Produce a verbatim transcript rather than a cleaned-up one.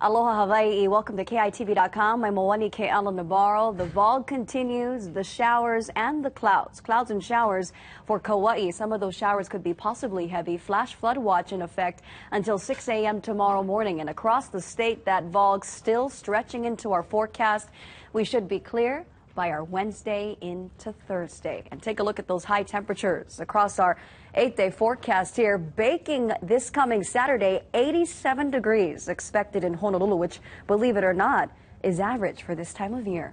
Aloha Hawaii, welcome to K I T V dot com. I'm Moani Ke'ala Navarro. The fog continues, the showers and the clouds. Clouds and showers for Kauai. Some of those showers could be possibly heavy. Flash flood watch in effect until six A M tomorrow morning. And across the state, that fog still stretching into our forecast. We should be clear by our Wednesday into Thursday. And take a look at those high temperatures across our eight-day forecast here. Baking this coming Saturday, eighty-seven degrees expected in Honolulu, which, believe it or not, is average for this time of year.